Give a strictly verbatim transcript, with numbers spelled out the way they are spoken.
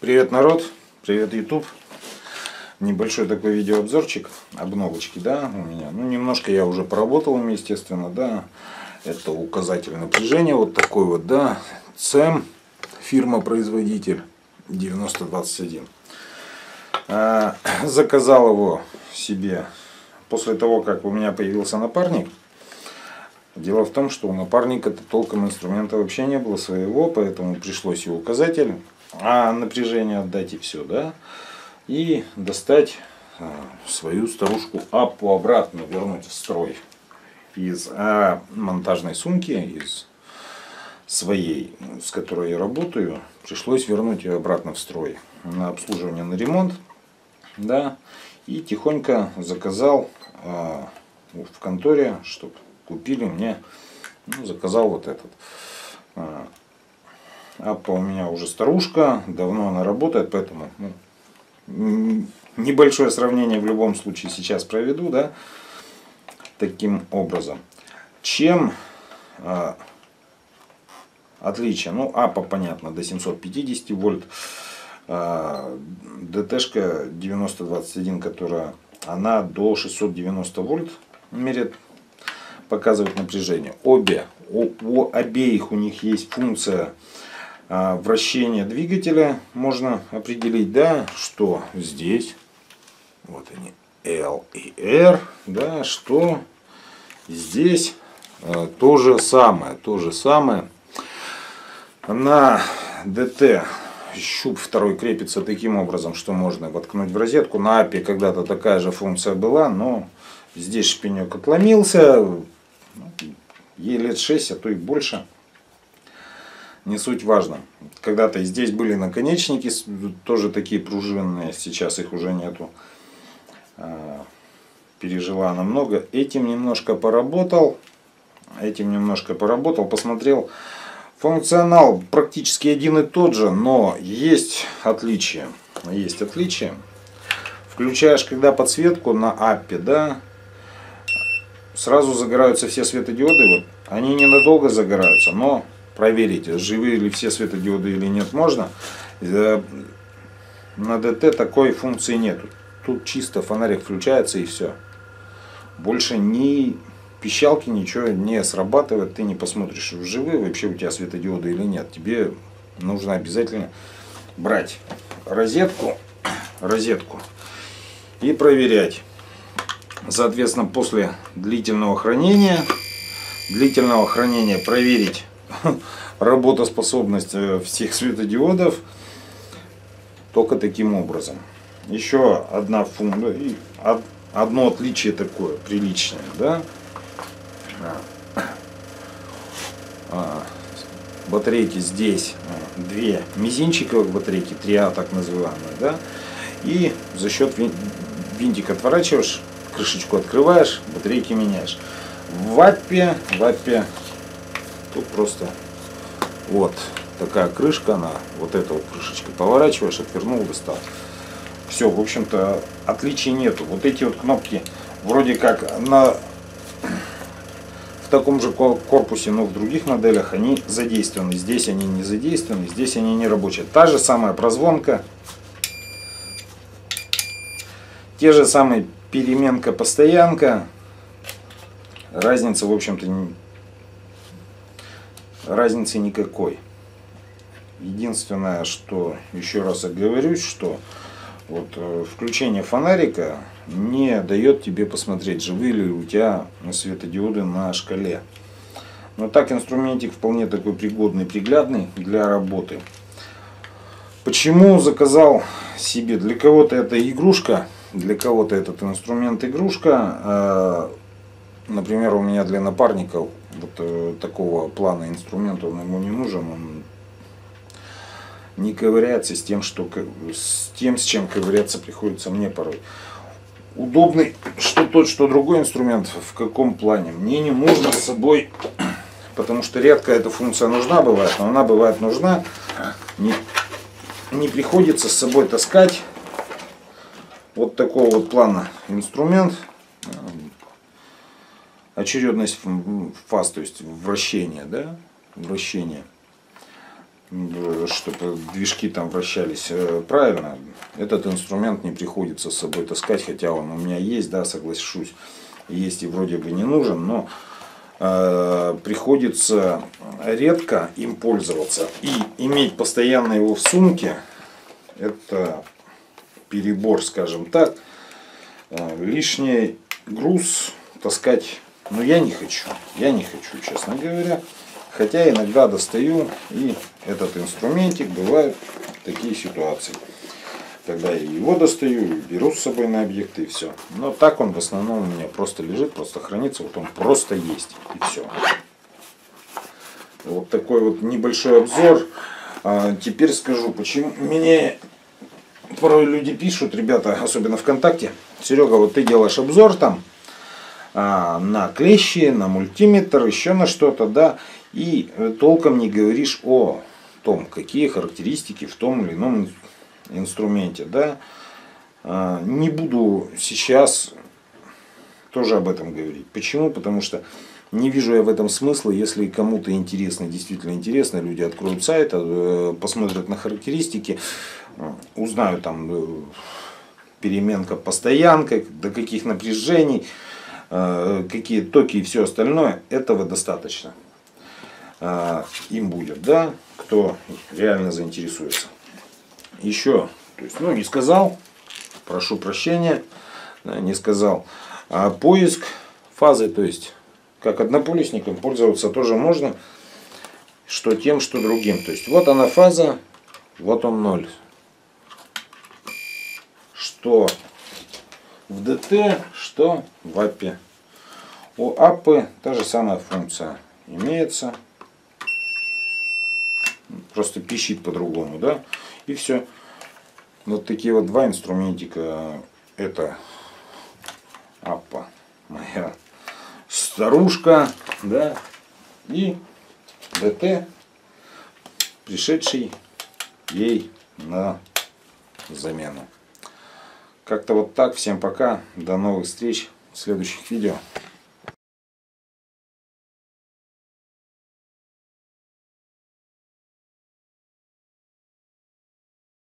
Привет, народ! Привет, YouTube! Небольшой такой видеообзорчик, обновочки, да, у меня. Ну, немножко я уже поработал им, естественно, да. Это указатель напряжения, вот такой вот, да. СЕМ, фирма-производитель девяносто двадцать один. Заказал его себе после того, как у меня появился напарник. Дело в том, что у напарника-то толком инструмента вообще не было своего, поэтому пришлось его указатель, а напряжение отдать и все, да, и достать свою старушку АППУ обратно, вернуть в строй из монтажной сумки, из своей, с которой я работаю, пришлось вернуть ее обратно в строй на обслуживание, на ремонт, да, и тихонько заказал в конторе, чтобы купили мне, ну, заказал вот этот. АППА у меня уже старушка, давно она работает, поэтому, ну, небольшое сравнение в любом случае сейчас проведу, да, таким образом. Чем э, отличие? Ну, АППА, понятно, до семьсот пятьдесят вольт, э, ДТшка девяносто двадцать один, которая, она до шестисот девяноста вольт меряет, показывает напряжение. Обе, у, у обеих у них есть функция а, вращения двигателя. Можно определить, да, что здесь, вот они, L и R, да, что здесь а, то же самое, то же самое. На ди ти щуп второй крепится таким образом, что можно воткнуть в розетку. На АППе когда-то такая же функция была, но здесь шпинек отломился. Ей лет шесть, а то и больше. Не суть важно. Когда-то здесь были наконечники, тоже такие пружинные, сейчас их уже нету. Пережила она много. Этим немножко поработал. Этим немножко поработал, посмотрел. Функционал практически один и тот же, но есть отличия. Есть отличия. Включаешь, когда подсветку на АППе, да, сразу загораются все светодиоды. Вот, они ненадолго загораются, но проверите, живые ли все светодиоды или нет, можно. На ди ти такой функции нет. Тут чисто фонарик включается и все. Больше ни пищалки, ничего не срабатывает. Ты не посмотришь, живые вообще у тебя светодиоды или нет. Тебе нужно обязательно брать розетку, розетку и проверять. Соответственно, после длительного хранения, длительного хранения проверить работоспособность всех светодиодов только таким образом. Еще одна функция, одно отличие такое приличное, да? Батарейки здесь две мизинчиковых батарейки, три А так называемые, да? И за счет винтик отворачиваешь, крышечку открываешь, батарейки меняешь. В АППе, в АППе тут просто вот такая крышка, она вот эта вот крышечка, поворачиваешь, отвернул, достал. Все, в общем-то, отличий нету. Вот эти вот кнопки вроде как на в таком же корпусе, но в других моделях они задействованы. Здесь они не задействованы, здесь они не рабочие. Та же самая прозвонка. Те же самые переменка, постоянка. Разница, в общем-то, не... разницы никакой. Единственное, что еще раз оговорюсь, что вот включение фонарика не дает тебе посмотреть, живые ли у тебя светодиоды на шкале. Но так инструментик вполне такой пригодный, приглядный для работы. Почему заказал себе? Для кого-то это игрушка. Для кого-то этот инструмент игрушка. Например, у меня для напарника вот такого плана инструмента, он ему не нужен. Он не ковыряется с тем, что, с тем, с чем ковыряться приходится мне порой. Удобный что тот, что другой инструмент. В каком плане? Мне не нужно с собой, потому что редко эта функция нужна бывает, но она бывает нужна. Не, не приходится с собой таскать вот такого вот плана инструмент. Очередность фаз, то есть вращение, да, вращение. чтобы движки там вращались правильно, этот инструмент не приходится с собой таскать, хотя он у меня есть, да, соглашусь, есть и вроде бы не нужен, но э, приходится редко им пользоваться. И иметь постоянно его в сумке, это перебор, скажем так, э, лишний груз таскать, но я не хочу, я не хочу, честно говоря. Хотя иногда достаю и этот инструментик, бывают такие ситуации, когда я его достаю, и беру с собой на объекты и все. Но так он в основном у меня просто лежит, просто хранится, вот он просто есть и все. Вот такой вот небольшой обзор. Теперь скажу, почему мне порой люди пишут, ребята, особенно ВКонтакте: Серега, вот ты делаешь обзор там на клещи, на мультиметр, еще на что-то, да, и толком не говоришь о том, какие характеристики в том или ином инструменте, да. Не буду сейчас тоже об этом говорить. Почему? Потому что не вижу я в этом смысла. Если кому-то интересно, действительно интересно, люди откроют сайт, посмотрят на характеристики, узнают там переменка постоянка, до каких напряжений, какие токи и все остальное, этого достаточно им будет, да, кто реально заинтересуется. Еще, то есть, ну, не сказал, прошу прощения, не сказал, а поиск фазы, то есть, как однополюсником пользоваться тоже можно, что тем, что другим. То есть, вот она фаза, вот он ноль. Что в ДТ, что в АППе. У АППы та же самая функция имеется. Просто пищит по-другому, да, и все. Вот такие вот два инструментика. Это АППа, моя старушка, да, и ДТ, пришедший ей на замену. Как-то вот так. Всем пока, до новых встреч в следующих видео.